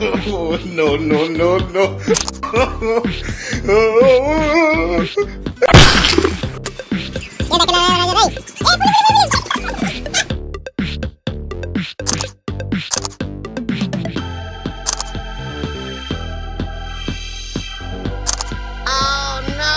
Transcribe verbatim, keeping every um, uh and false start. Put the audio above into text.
no, no, no, no. Oh, no.